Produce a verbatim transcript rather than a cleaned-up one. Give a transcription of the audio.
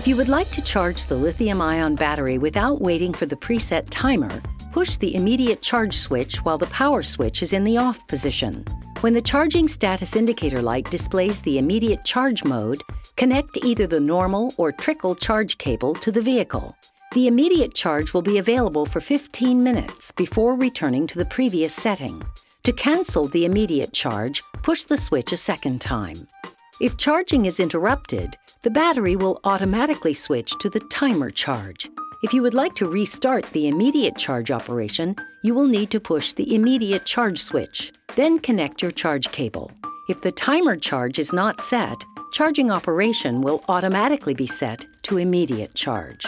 If you would like to charge the lithium-ion battery without waiting for the preset timer, push the immediate charge switch while the power switch is in the off position. When the charging status indicator light displays the immediate charge mode, connect either the normal or trickle charge cable to the vehicle. The immediate charge will be available for fifteen minutes before returning to the previous setting. To cancel the immediate charge, push the switch a second time. If charging is interrupted, the battery will automatically switch to the timer charge. If you would like to restart the immediate charge operation, you will need to push the immediate charge switch, then connect your charge cable. If the timer charge is not set, charging operation will automatically be set to immediate charge.